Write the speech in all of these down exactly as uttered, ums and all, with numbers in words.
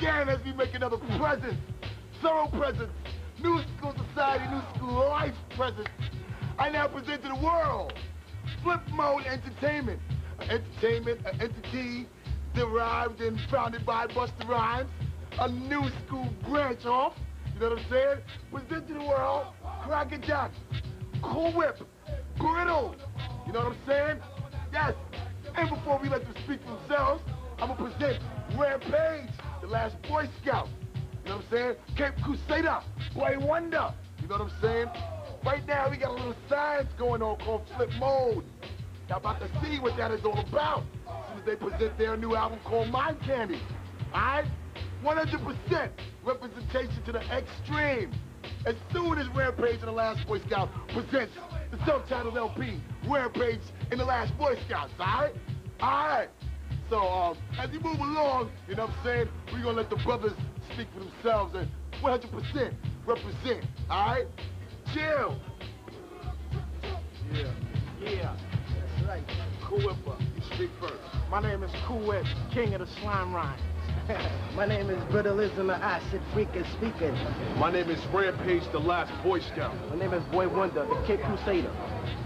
again as we make another presence. Thorough presence. New school society, new school life presence. I now present to the world Flip Mode Entertainment. An entertainment, an entity derived and founded by Busta Rhymes. A new school branch off. You know what I'm saying? Present to the world Crack a Jack, Cool Whip, Griddle. You know what I'm saying? Yes. And before we let them speak for themselves, I'm gonna present Rampage, the Last Boy Scout. You know what I'm saying? Cape Crusader, Boy Wonder. You know what I'm saying? Right now we got a little science going on called Flip Mode. Y'all about to see what that is all about as soon as they present their new album called Mind Candy. Alright? one hundred percent representation to the extreme. As soon as Rampage and the Last Boy Scout presents the subtitled L P, Rampage and the Last Boy Scouts, alright? Alright. So, um, as you move along, you know what I'm saying, we're gonna let the brothers speak for themselves and one hundred percent represent, alright? Chill. Yeah. Yeah. That's right. Cool Whip up. You speak first. My name is Cool Whip, King of the Slime Rhymes. My name is Brutalism, an acid freak and speaking. My name is Rampage, the Last Boy Scout. My name is Boy Wonder, the Kid Crusader.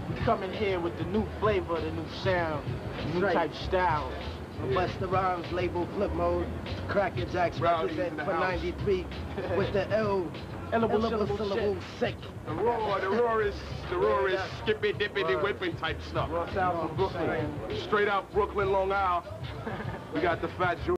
We come in here with the new flavor, the new sound, the new right. type styles. Yeah. Busta Rhymes label, Flip Mode, Crack a Jack's represent for ninety-three with the L. Syllable, syllable, syllable, sick. The roar, the roar is, the roar is skippy, dippity, whipping type stuff. Raw sound from Brooklyn. Straight out Brooklyn, Long Island. We got the fat Jew.